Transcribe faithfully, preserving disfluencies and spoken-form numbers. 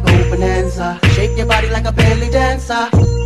girl, go bonanza. Shake your body like a belly dancer.